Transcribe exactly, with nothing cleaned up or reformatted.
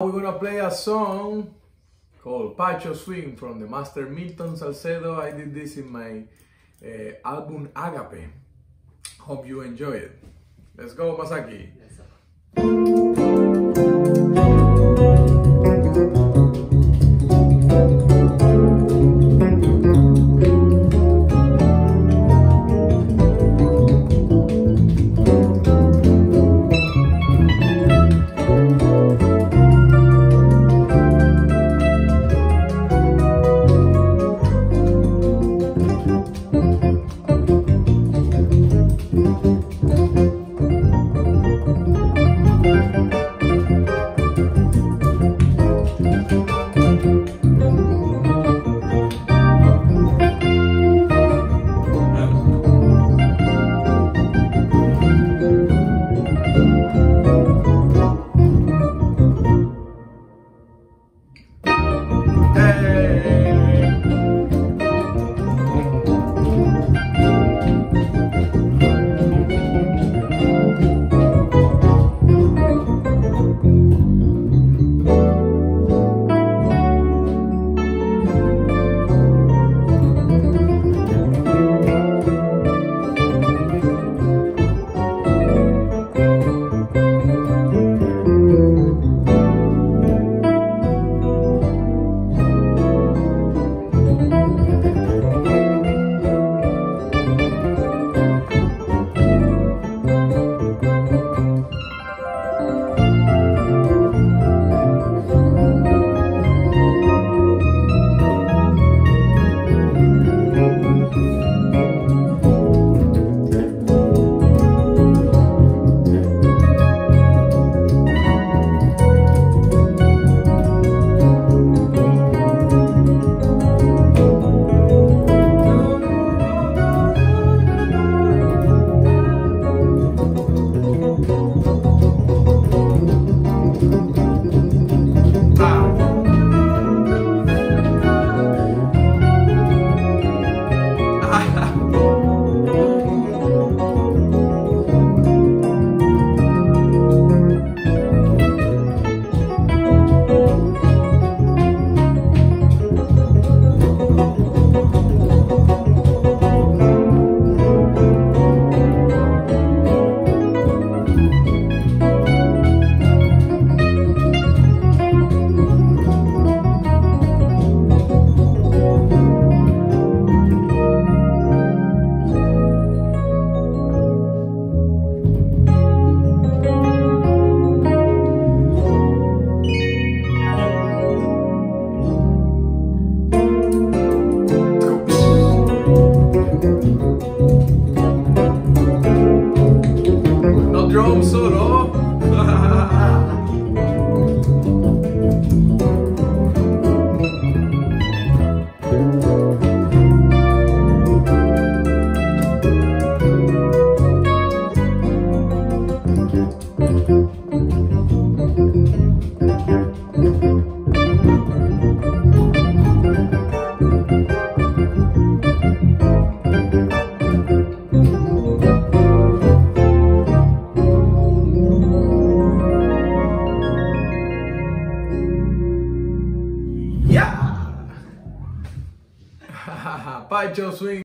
We're going to play a song called Pacho Swing from the master Milton Salcedo. I did this in my uh, album Agape. Hope you enjoy it. Let's go, Masaaki. Yes, sir. Pacho Swing.